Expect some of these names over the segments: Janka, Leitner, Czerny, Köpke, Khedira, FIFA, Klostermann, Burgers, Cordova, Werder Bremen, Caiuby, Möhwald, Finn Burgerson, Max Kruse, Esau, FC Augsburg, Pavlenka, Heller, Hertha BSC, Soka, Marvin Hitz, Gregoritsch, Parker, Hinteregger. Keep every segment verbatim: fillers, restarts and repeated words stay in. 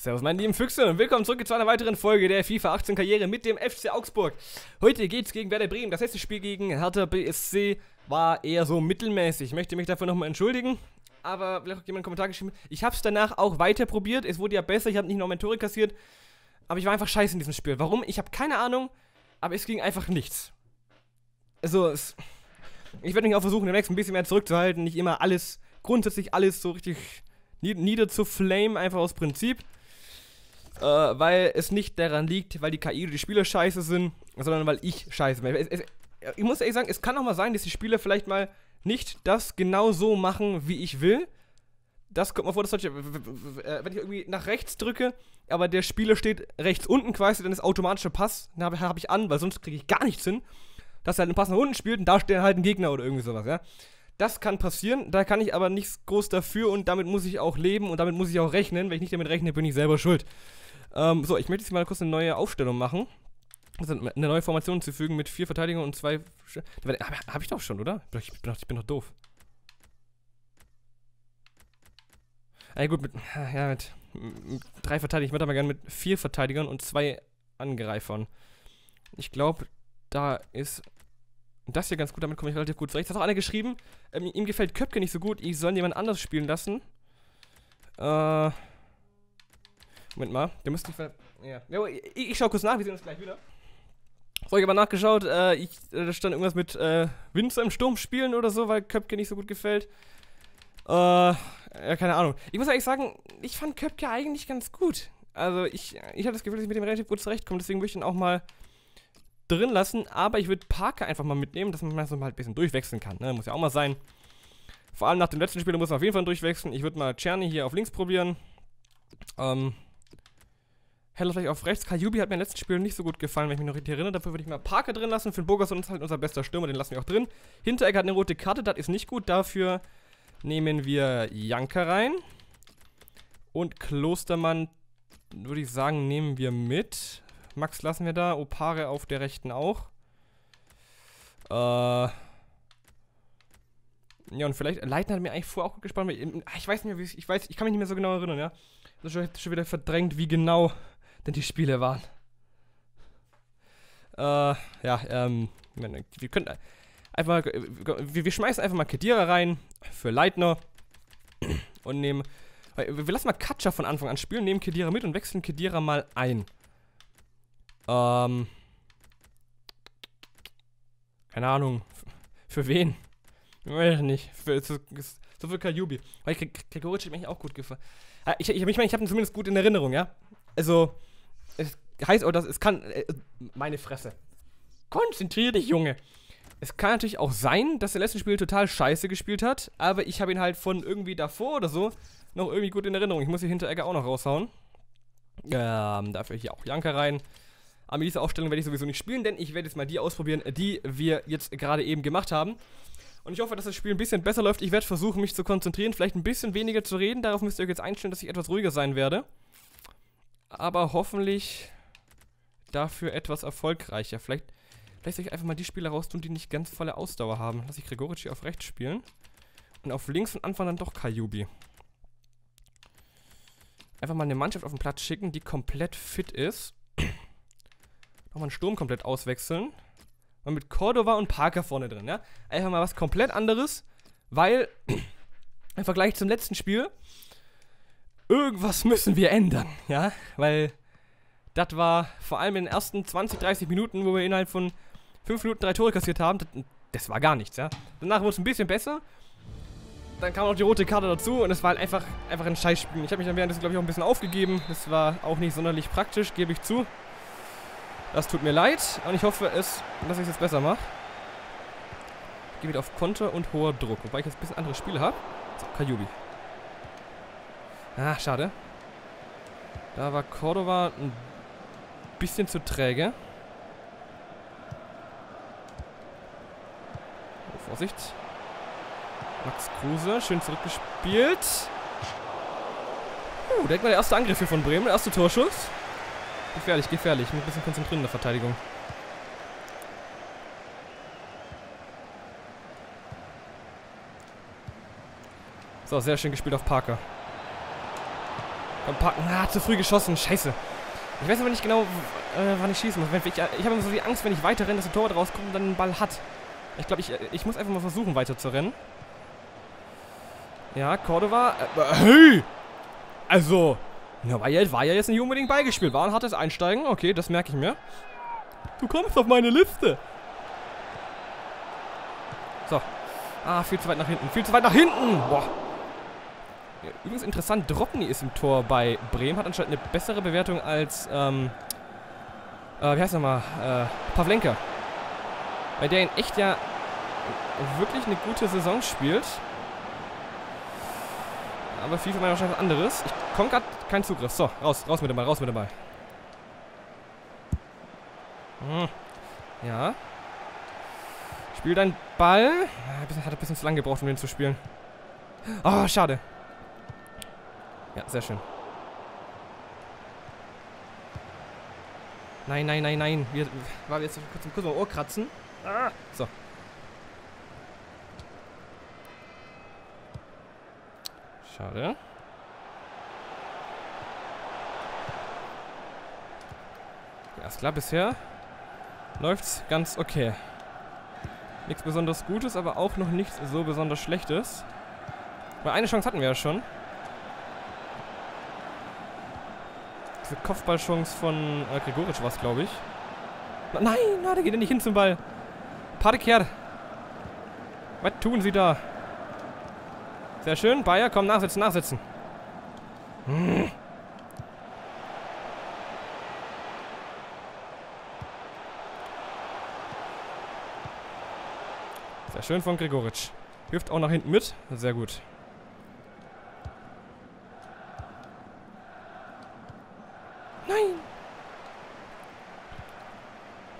Servus meine lieben Füchse und willkommen zurück zu einer weiteren Folge der FIFA achtzehn Karriere mit dem F C Augsburg. Heute geht's gegen Werder Bremen. Das letzte Spiel gegen Hertha B S C war eher so mittelmäßig. Ich möchte mich dafür nochmal entschuldigen, aber vielleicht hat jemand einen Kommentar geschrieben. Ich habe es danach auch weiter probiert, es wurde ja besser, ich habe nicht noch mein Tore kassiert, aber ich war einfach scheiße in diesem Spiel. Warum? Ich habe keine Ahnung, aber es ging einfach nichts. Also, es, ich werde mich auch versuchen, demnächst ein bisschen mehr zurückzuhalten, nicht immer alles, grundsätzlich alles so richtig nieder zu flamen, einfach aus Prinzip. Uh, weil es nicht daran liegt, weil die K I oder die Spieler scheiße sind, sondern weil ich scheiße bin. Es, es, ich muss ehrlich sagen, es kann auch mal sein, dass die Spieler vielleicht mal nicht das genau so machen, wie ich will. Das kommt mal vor, dass ich, wenn ich irgendwie nach rechts drücke, aber der Spieler steht rechts unten quasi, dann ist automatischer Pass, den habe hab ich an, weil sonst kriege ich gar nichts hin, dass er halt einen Pass nach unten spielt und da steht halt ein Gegner oder irgendwie sowas, ja. Das kann passieren, da kann ich aber nichts groß dafür und damit muss ich auch leben und damit muss ich auch rechnen. Wenn ich nicht damit rechne, bin ich selber schuld. Ähm, so, ich möchte jetzt mal kurz eine neue Aufstellung machen. Also eine neue Formation zu fügen mit vier Verteidigern und zwei... Habe ich doch schon, oder? Ich bin doch, ich bin doch doof. Na gut, mit, ja, mit, mit drei Verteidigern. Ich würde aber gerne mit vier Verteidigern und zwei Angreifern. Ich glaube, da ist das hier ganz gut. Damit komme ich relativ gut zurecht. Das hat auch einer geschrieben. Ähm, ihm gefällt Köpke nicht so gut. Ich soll jemand anders spielen lassen. Äh... Moment mal, der müsste ich ja. Ich, ich schau kurz nach, wir sehen uns gleich wieder. Vorher habe ich aber nachgeschaut, äh, ich, da stand irgendwas mit äh, Winzer im Sturm spielen oder so, weil Köpke nicht so gut gefällt. Äh, ja, keine Ahnung. Ich muss eigentlich sagen, ich fand Köpke eigentlich ganz gut. Also ich, ich hatte das Gefühl, dass ich mit dem relativ gut zurechtkomme, deswegen würde ich ihn auch mal drin lassen. Aber ich würde Parker einfach mal mitnehmen, dass man das mal ein bisschen durchwechseln kann. Ne? Muss ja auch mal sein. Vor allem nach dem letzten Spiel muss man auf jeden Fall durchwechseln. Ich würde mal Czerny hier auf links probieren. Ähm... Heller vielleicht auf rechts. Caiuby hat mir im letzten Spiel nicht so gut gefallen, wenn ich mich noch richtig erinnere. Dafür würde ich mal Parker drin lassen. Für den Burgers ist halt unser bester Stürmer, den lassen wir auch drin. Hinteregger hat eine rote Karte, das ist nicht gut. Dafür nehmen wir Janka rein. Und Klostermann, würde ich sagen, nehmen wir mit. Max lassen wir da. Opare auf der rechten auch. Äh... Ja, und vielleicht, Leitner hat mir eigentlich vorher auch gut gespannt. Ich weiß nicht mehr, ich weiß, ich kann mich nicht mehr so genau erinnern, ja. Ich habe schon wieder verdrängt, wie genau denn die Spiele waren. Äh, ja, ähm, wir können einfach, wir, wir schmeißen einfach mal Khedira rein für Leitner und nehmen, wir lassen mal Katscha von Anfang an spielen, nehmen Khedira mit und wechseln Khedira mal ein. Ähm, keine Ahnung, für wen? Ich weiß nicht, für, so, so für Caiuby. Weil Gregoritsch hat mir auch gut gefallen. Ich, ich, ich meine, ich habe ihn zumindest gut in Erinnerung, ja? Also, es heißt auch, dass es kann... Äh, meine Fresse. Konzentrier dich, Junge. Es kann natürlich auch sein, dass er letzten Spiel total scheiße gespielt hat, aber ich habe ihn halt von irgendwie davor oder so noch irgendwie gut in Erinnerung. Ich muss hier Hinteregger auch noch raushauen. Ähm, dafür hier auch Janka rein. Aber mit dieser Aufstellung werde ich sowieso nicht spielen, denn ich werde jetzt mal die ausprobieren, die wir jetzt gerade eben gemacht haben. Und ich hoffe, dass das Spiel ein bisschen besser läuft. Ich werde versuchen, mich zu konzentrieren, vielleicht ein bisschen weniger zu reden. Darauf müsst ihr euch jetzt einstellen, dass ich etwas ruhiger sein werde. Aber hoffentlich dafür etwas erfolgreicher. Vielleicht, vielleicht soll ich einfach mal die Spieler raustun, die nicht ganz volle Ausdauer haben. Lass ich Gregoritsch auf rechts spielen. Und auf links von Anfang dann doch Caiuby. Einfach mal eine Mannschaft auf den Platz schicken, die komplett fit ist. Nochmal einen Sturm komplett auswechseln. Und mit Cordova und Parker vorne drin, ja. Einfach mal was komplett anderes, weil im Vergleich zum letzten Spiel irgendwas müssen wir ändern, ja. Weil das war vor allem in den ersten zwanzig, dreißig Minuten, wo wir innerhalb von fünf Minuten drei Tore kassiert haben, das, das war gar nichts, ja. Danach wurde es ein bisschen besser, dann kam auch die rote Karte dazu und es war halt einfach, einfach ein Scheißspiel. Ich habe mich dann währenddessen, glaube ich, auch ein bisschen aufgegeben, das war auch nicht sonderlich praktisch, gebe ich zu. Das tut mir leid und ich hoffe, es, dass ich es jetzt besser mache. Ich gehe wieder auf Konter und hoher Druck, wobei ich jetzt ein bisschen anderes Spiel habe. So, Caiuby. Ah, schade. Da war Cordova ein bisschen zu träge. Oh, Vorsicht. Max Kruse, schön zurückgespielt. Uh, direkt mal der erste Angriff hier von Bremen, der erste Torschuss. Gefährlich, gefährlich. Ich muss ein bisschen konzentrieren in der Verteidigung. So, sehr schön gespielt auf Parker. Komm, Parker. Ah, zu früh geschossen. Scheiße. Ich weiß aber nicht genau, äh, wann ich schießen muss. Ich, ich habe immer so die Angst, wenn ich weiter renne, dass der Torwart rauskommt und dann den Ball hat. Ich glaube, ich, ich muss einfach mal versuchen, weiter zu rennen. Ja, Cordova. Äh, hey! Also, ja, war, ja, war ja jetzt nicht unbedingt beigespielt. War ein hartes Einsteigen. Okay, das merke ich mir. Du kommst auf meine Liste. So. Ah, viel zu weit nach hinten. Viel zu weit nach hinten! Boah. Ja, übrigens interessant, Drobný ist im Tor bei Bremen. Hat anscheinend eine bessere Bewertung als, ähm, äh, wie heißt er mal? Äh, Pavlenka. Bei der in echt ja wirklich eine gute Saison spielt. Aber FIFA meint wahrscheinlich was anderes. Ich komme gerade keinen Zugriff. So, raus, raus mit dem Ball, raus mit dem Ball. Hm. Ja. Spiel deinen Ball. Hat ein bisschen zu lang gebraucht, um den zu spielen. Oh, schade. Ja, sehr schön. Nein, nein, nein, nein. Wir, war jetzt kurz, kurz mal Ohr kratzen. Ah, so. Schade. Ja, ist klar, bisher läuft's ganz okay. Nichts besonders Gutes, aber auch noch nichts so besonders Schlechtes. Weil eine Chance hatten wir ja schon. Diese Kopfballchance von äh, Gregoritsch war es, glaube ich. Nein, nein, da geht er nicht hin zum Ball. Parker. Was tun sie da? Sehr schön, Bayer, komm, nachsitzen, nachsitzen. Hm. Sehr schön von Gregoritsch. Hilft auch nach hinten mit. Sehr gut. Nein!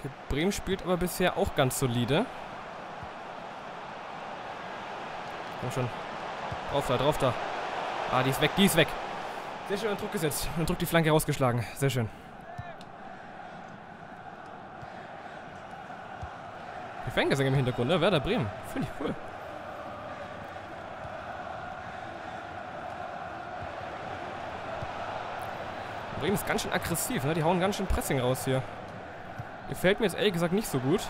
Okay, Bremen spielt aber bisher auch ganz solide. Komm schon. Drauf da, drauf da. Ah, die ist weg, die ist weg. Sehr schön an Druck gesetzt. Und Druck die Flanke rausgeschlagen. Sehr schön. Die Fangesang im Hintergrund, ne? Werder Bremen. Finde ich cool. Bremen ist ganz schön aggressiv, ne? Die hauen ganz schön Pressing raus hier. Gefällt mir jetzt ehrlich gesagt nicht so gut.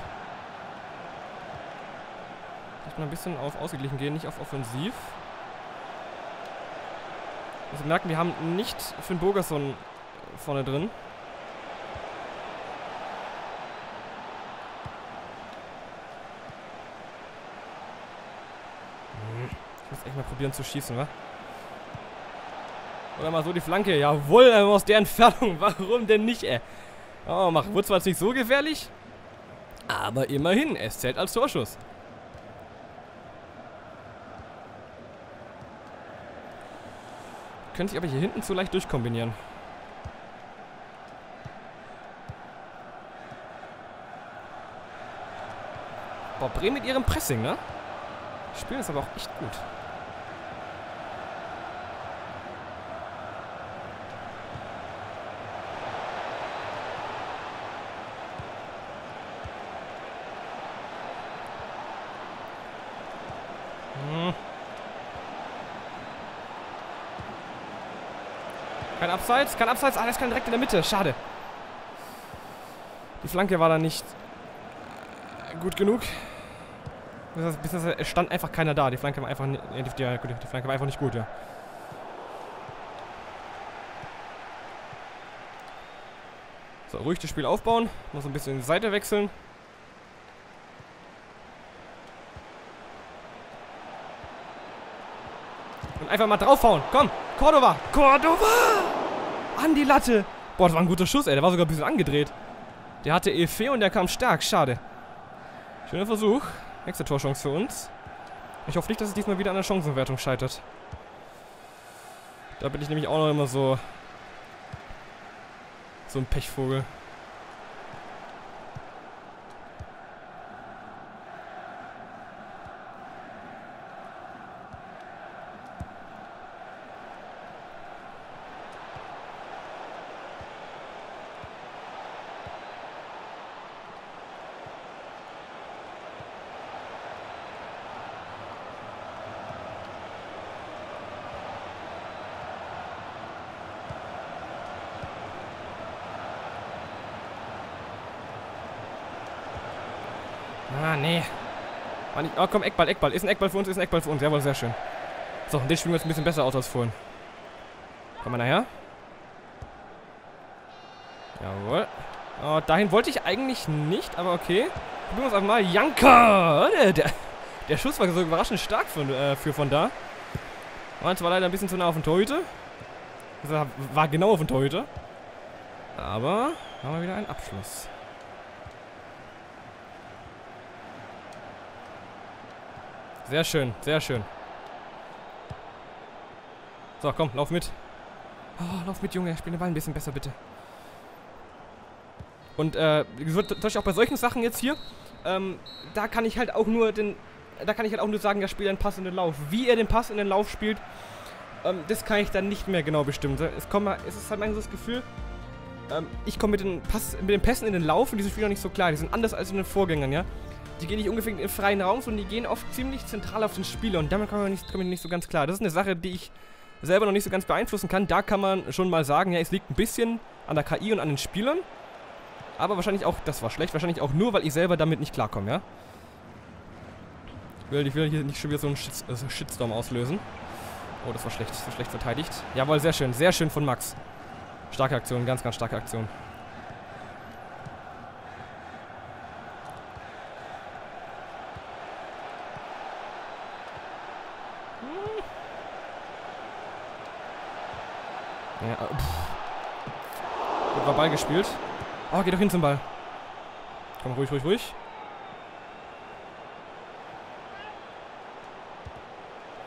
Vielleicht mal ein bisschen auf ausgeglichen gehen, nicht auf offensiv. Also merken, wir haben nicht Finn Burgerson vorne drin. Ich muss echt mal probieren zu schießen, wa? Oder mal so die Flanke. Jawohl, aus der Entfernung. Warum denn nicht, ey? Oh, mach. Wurde zwar jetzt nicht so gefährlich, aber immerhin. Es zählt als Torschuss. Könnte ich aber hier hinten zu leicht durchkombinieren. Boah, Bremen mit ihrem Pressing, ne? Die spielen das aber auch echt gut. Hm. Kein Abseits, kein Abseits. Ah, das kann direkt in der Mitte. Schade. Die Flanke war da nicht gut genug. Bis es stand einfach keiner da. Die Flanke war einfach nicht, die, die Flanke war einfach nicht gut, ja. So, ruhig das Spiel aufbauen. Muss ein bisschen in die Seite wechseln. Und einfach mal draufhauen. Komm, Cordova. Cordova! An die Latte. Boah, das war ein guter Schuss, ey. Der war sogar ein bisschen angedreht. Der hatte E V und der kam stark. Schade. Schöner Versuch. Nächste Torchance für uns. Ich hoffe nicht, dass es diesmal wieder an der Chancenwertung scheitert. Da bin ich nämlich auch noch immer so... so ein Pechvogel. Ah, nee. War nicht. Oh, komm, Eckball, Eckball. Ist ein Eckball für uns, ist ein Eckball für uns. Jawohl, sehr schön. So, den spielen wir jetzt ein bisschen besser aus als vorhin. Komm mal nachher. Jawohl. Oh, dahin wollte ich eigentlich nicht, aber okay. Probieren wir uns einfach mal. Janka! Der, der, der Schuss war so überraschend stark für, äh, für von da. War zwar leider ein bisschen zu nah auf den Torhüter. War, war genau auf den Torhüter. Aber haben wir wieder einen Abschluss. Sehr schön, sehr schön. So, komm, lauf mit. Oh, lauf mit, Junge. Spiel den Ball ein bisschen besser, bitte. Und äh, auch bei solchen Sachen jetzt hier, ähm, da kann ich halt auch nur den, da kann ich halt auch nur sagen, ja, spiel einen Pass in den Lauf. Wie er den Pass in den Lauf spielt, ähm, das kann ich dann nicht mehr genau bestimmen. Es, kommt, es ist halt mein so das Gefühl, ähm, ich komme mit den Pass, mit den Pässen in den Lauf in diesem Spiel noch nicht so klar. Die sind anders als in den Vorgängern, ja. Die gehen nicht ungefähr in den freien Raum, sondern die gehen oft ziemlich zentral auf den Spieler und damit komme ich nicht so ganz klar. Das ist eine Sache, die ich selber noch nicht so ganz beeinflussen kann. Da kann man schon mal sagen, ja, es liegt ein bisschen an der K I und an den Spielern. Aber wahrscheinlich auch, das war schlecht, wahrscheinlich auch nur, weil ich selber damit nicht klarkomme, ja? Ich will, ich will hier nicht schon wieder so einen Shit, äh, Shitstorm auslösen. Oh, das war schlecht, das war schlecht verteidigt. Jawohl, sehr schön, sehr schön von Max. Starke Aktion, ganz, ganz starke Aktion. Ja, pff. Gut, war Ball gespielt. Oh, geh doch hin zum Ball. Komm, ruhig, ruhig, ruhig.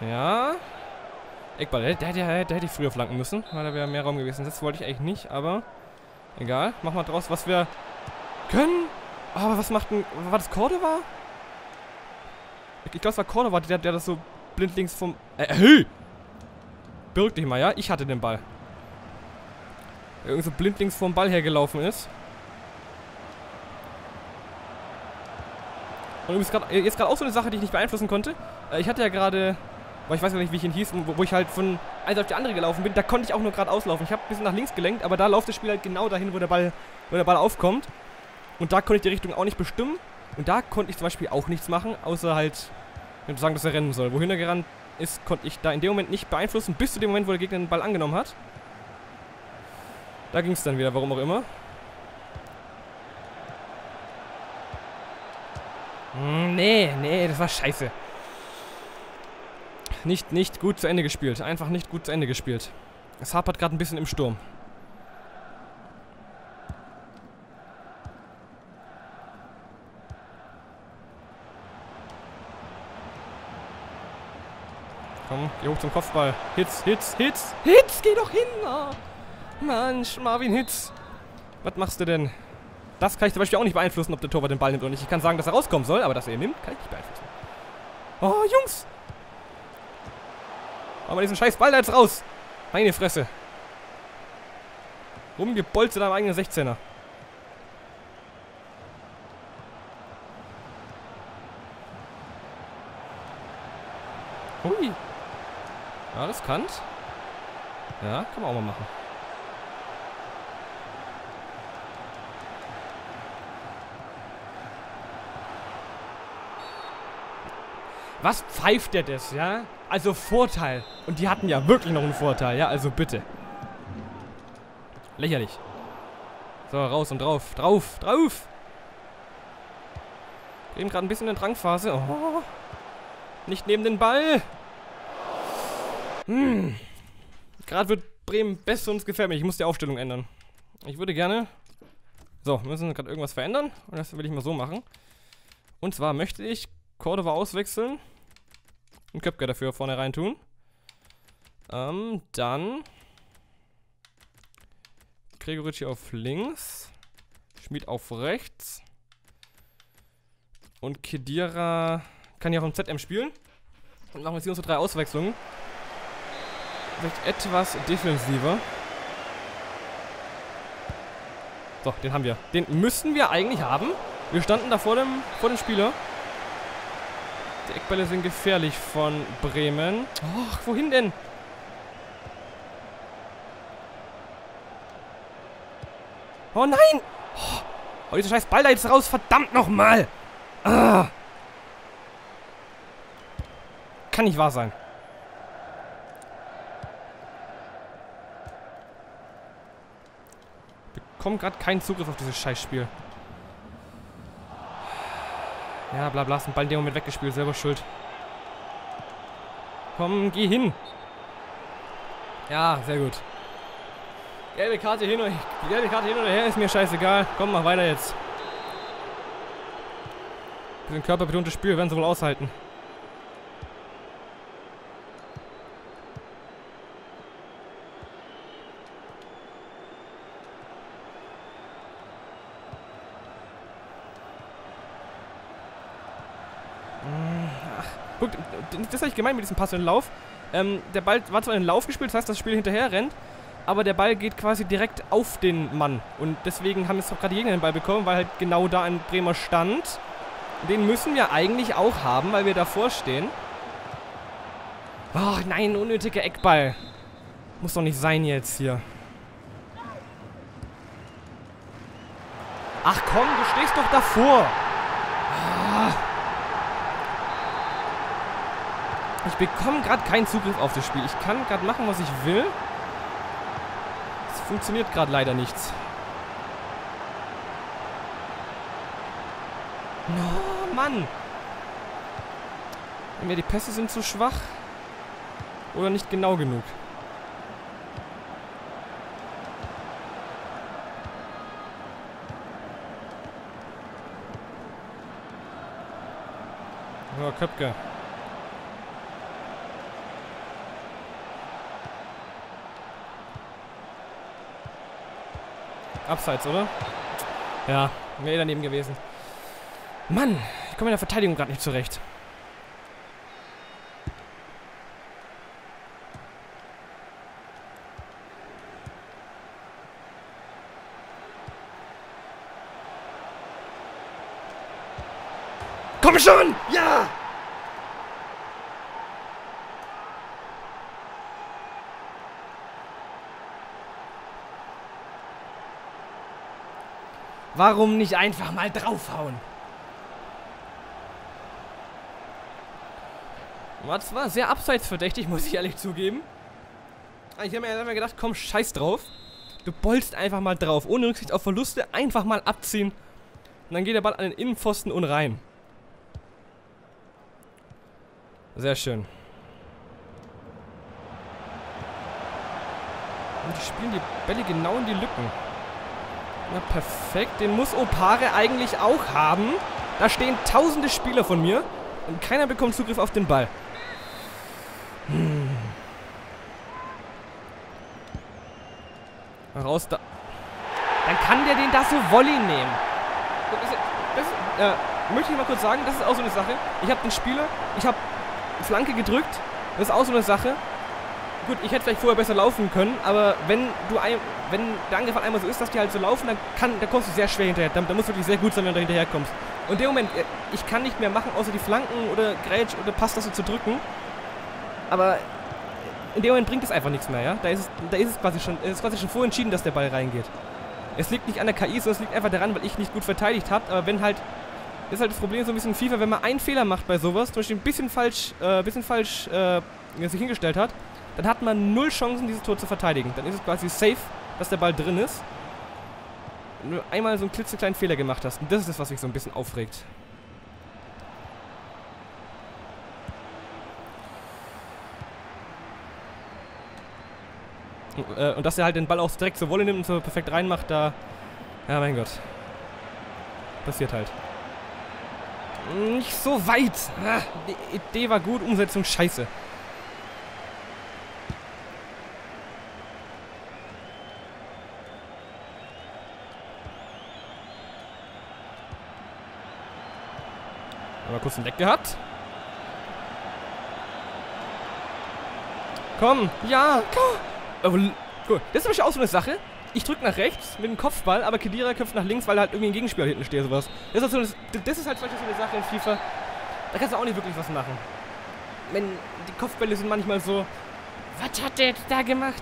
Ja. Eckball, der, der, der, der hätte ich früher flanken müssen, weil da wäre mehr Raum gewesen. Das wollte ich eigentlich nicht, aber egal. Machen wir draus, was wir können. Aber was macht ein... War das Cordova? Ich glaube, es war Cordova, der, der das so blind links vom... Äh, hey! Birg dich mal, ja? Ich hatte den Ball. Der irgendwie so blind links vom Ball hergelaufen ist. Und übrigens grad, jetzt gerade auch so eine Sache, die ich nicht beeinflussen konnte. Ich hatte ja gerade, weil ich weiß gar nicht, wie ich ihn hieß, wo, wo ich halt von eins auf die andere gelaufen bin, da konnte ich auch nur gerade auslaufen. Ich habe ein bisschen nach links gelenkt, aber da läuft das Spiel halt genau dahin, wo der Ball, wo der Ball aufkommt. Und da konnte ich die Richtung auch nicht bestimmen. Und da konnte ich zum Beispiel auch nichts machen, außer halt, ich sagen, dass er rennen soll. Wohin er gerannt ist, konnte ich da in dem Moment nicht beeinflussen, bis zu dem Moment, wo der Gegner den Ball angenommen hat. Da ging es dann wieder, warum auch immer. Nee, nee, das war scheiße. Nicht, nicht gut zu Ende gespielt. Einfach nicht gut zu Ende gespielt. Es hapert gerade ein bisschen im Sturm. Komm, geh hoch zum Kopfball. Hitz, Hitz, Hitz, Hitz, geh doch hin! Oh. Mensch, Marvin Hitz. Was machst du denn? Das kann ich zum Beispiel auch nicht beeinflussen, ob der Torwart den Ball nimmt oder nicht. Ich kann sagen, dass er rauskommen soll, aber dass er ihn nimmt, kann ich nicht beeinflussen. Oh, Jungs! Aber diesen scheiß Ball da jetzt raus! Meine Fresse! Rumgebolzt in einem eigenen sechzehner. Hui! Ja, das kann. Ja, kann man auch mal machen. Was pfeift der das, ja? Also Vorteil. Und die hatten ja wirklich noch einen Vorteil, ja? Also bitte. Lächerlich. So, raus und drauf. Drauf, drauf. Eben gerade ein bisschen in der Drangphase. Oh. Nicht neben den Ball. Hm. Gerade wird Bremen besser und es gefällt mir. Ich muss die Aufstellung ändern. Ich würde gerne... So, wir müssen gerade irgendwas verändern. Und das will ich mal so machen. Und zwar möchte ich Cordova auswechseln. Und Köpke dafür vorne rein tun. Ähm, dann Gregoritsch auf links. Schmid auf rechts. Und Khedira kann ja auch im Z M spielen. Und machen wir jetzt hier unsere drei Auswechslungen. Vielleicht etwas defensiver. So, den haben wir. Den müssen wir eigentlich haben. Wir standen da vor dem, vor dem Spieler. Die Eckbälle sind gefährlich von Bremen. Och, wohin denn? Oh nein! Oh, dieser scheiß Ball da jetzt raus, verdammt nochmal! Ah. Kann nicht wahr sein. Bekommen gerade keinen Zugriff auf dieses Scheißspiel. Ja, bla bla, ist ein Ball in dem Moment weggespielt, selber schuld. Komm, geh hin. Ja, sehr gut. Gelbe Karte hin oder her. Gelbe Karte hin oder her ist mir scheißegal. Komm, mach weiter jetzt. Für den Körper betontes Spiel werden sie wohl aushalten. Guck, das habe ich gemeint mit diesem Pass in den Lauf. Ähm, der Ball war zwar in den Lauf gespielt, das heißt, das Spiel hinterher rennt, aber der Ball geht quasi direkt auf den Mann. Und deswegen haben jetzt auch gerade die Gegner den Ball bekommen, weil halt genau da ein Bremer stand. Den müssen wir eigentlich auch haben, weil wir davor stehen. Ach nein, unnötiger Eckball. Muss doch nicht sein jetzt hier. Ach komm, du stehst doch davor. Ich bekomme gerade keinen Zugriff auf das Spiel. Ich kann gerade machen, was ich will. Es funktioniert gerade leider nichts. Oh, Mann. Entweder die Pässe sind zu schwach oder nicht genau genug. Oh, Köpke. Abseits, oder? Ja, wäre daneben gewesen. Mann, ich komme in der Verteidigung gerade nicht zurecht. Komm schon! Ja! Warum nicht einfach mal draufhauen? Das war sehr abseitsverdächtig, muss ich ehrlich zugeben. Ich habe mir gedacht, komm, scheiß drauf. Du bolst einfach mal drauf. Ohne Rücksicht auf Verluste einfach mal abziehen. Und dann geht der Ball an den Innenpfosten und rein. Sehr schön. Und die spielen die Bälle genau in die Lücken. Na perfekt, den muss Opare eigentlich auch haben. Da stehen tausende Spieler von mir und keiner bekommt Zugriff auf den Ball. Hm. Raus da. Dann kann der den da so Volley nehmen. Das, das, äh, möchte ich mal kurz sagen, das ist auch so eine Sache. Ich habe den Spieler, ich habe Flanke gedrückt. Das ist auch so eine Sache. Gut, ich hätte vielleicht vorher besser laufen können, aber wenn du ein, wenn der Angriff einmal so ist, dass die halt so laufen, dann, kann, dann kommst du sehr schwer hinterher. Da, da musst du wirklich sehr gut sein, wenn du hinterher kommst. Und in dem Moment, ich kann nicht mehr machen, außer die Flanken oder Grätsch oder Passtasse zu drücken. Aber in dem Moment bringt es einfach nichts mehr, ja? Da ist es, da ist es quasi schon, es ist quasi schon vorentschieden, dass der Ball reingeht. Es liegt nicht an der K I, sondern es liegt einfach daran, weil ich nicht gut verteidigt habe. Aber wenn halt, das ist halt das Problem so ein bisschen FIFA, wenn man einen Fehler macht bei sowas, zum Beispiel ein bisschen falsch, äh, bisschen falsch äh, sich hingestellt hat, dann hat man null Chancen, dieses Tor zu verteidigen. Dann ist es quasi safe, dass der Ball drin ist. Wenn du einmal so einen klitzekleinen Fehler gemacht hast. Und das ist das, was mich so ein bisschen aufregt. Und, äh, und dass er halt den Ball auch direkt zur Wolle nimmt und so perfekt reinmacht, da... Ja, mein Gott. Passiert halt. Nicht so weit. Ah, die Idee war gut, Umsetzung scheiße. Mal kurz einen Leck gehabt. Komm, ja, komm. Cool. Das ist nämlich auch so eine Sache. Ich drücke nach rechts mit dem Kopfball, aber Khedira köpft nach links, weil halt irgendwie ein Gegenspieler hinten steht, sowas. Das ist, also, das ist halt so eine Sache in FIFA. Da kannst du auch nicht wirklich was machen. Wenn die Kopfbälle sind manchmal so. Was hat der jetzt da gemacht?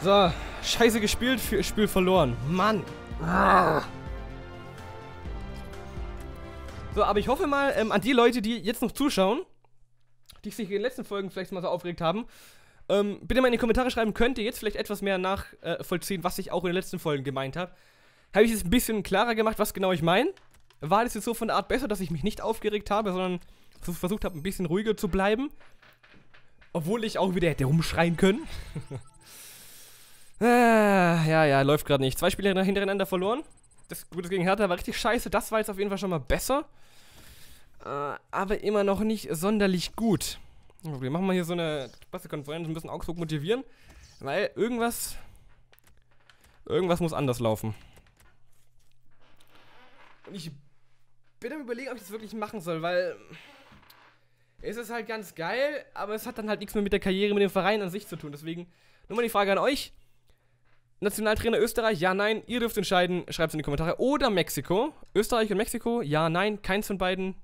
So, scheiße gespielt, für Spiel verloren. Mann. So, aber ich hoffe mal, ähm, an die Leute, die jetzt noch zuschauen, die sich in den letzten Folgen vielleicht mal so aufgeregt haben, ähm, bitte mal in die Kommentare schreiben, könnt ihr jetzt vielleicht etwas mehr nachvollziehen, äh, was ich auch in den letzten Folgen gemeint habe. Habe ich es ein bisschen klarer gemacht, was genau ich meine? War das jetzt so von der Art besser, dass ich mich nicht aufgeregt habe, sondern versucht habe, ein bisschen ruhiger zu bleiben? Obwohl ich auch wieder hätte rumschreien können. ah, ja, ja, läuft gerade nicht. Zwei Spiele hintereinander verloren. Das Gute gegen Hertha war richtig scheiße. Das war jetzt auf jeden Fall schon mal besser. Äh, aber immer noch nicht sonderlich gut. Wir machen mal hier so eine Pressekonferenz und müssen Augsburg motivieren. Weil irgendwas... Irgendwas muss anders laufen. Und ich bin am Überlegen, ob ich das wirklich machen soll, weil... Es ist halt ganz geil, aber es hat dann halt nichts mehr mit der Karriere, mit dem Verein an sich zu tun. Deswegen nur mal die Frage an euch. Nationaltrainer Österreich, ja, nein, ihr dürft entscheiden, schreibt es in die Kommentare. Oder Mexiko, Österreich und Mexiko, ja, nein, keins von beiden,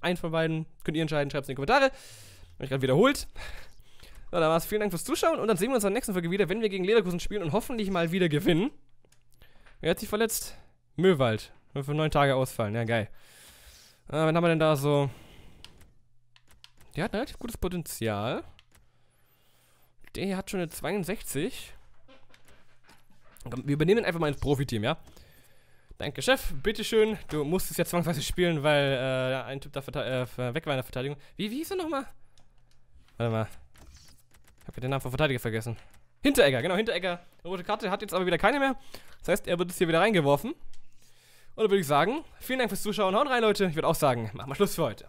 eins von beiden, könnt ihr entscheiden, schreibt es in die Kommentare. Habe ich gerade wiederholt. So, dann war's. Vielen Dank fürs Zuschauen und dann sehen wir uns in der nächsten Folge wieder, wenn wir gegen Leverkusen spielen und hoffentlich mal wieder gewinnen. Wer hat sich verletzt? Möhwald. Wird für neun Tage ausfallen, ja, geil. Äh, wen haben wir denn da so... Der hat ein relativ gutes Potenzial. Der hier hat schon eine zweiundsechzig. Wir übernehmen einfach mal ins Profiteam, ja? Danke, Chef. Bitteschön. Du musstest ja zwangsweise spielen, weil äh, ein Typ da äh, weg war in der Verteidigung. Wie, wie hieß er nochmal? Warte mal. Ich habe den Namen vom Verteidiger vergessen. Hinteregger, genau, Hinteregger. Rote Karte, hat jetzt aber wieder keine mehr. Das heißt, er wird jetzt hier wieder reingeworfen. Und dann würde ich sagen, vielen Dank fürs Zuschauen. Hauen rein, Leute. Ich würde auch sagen, machen wir Schluss für heute.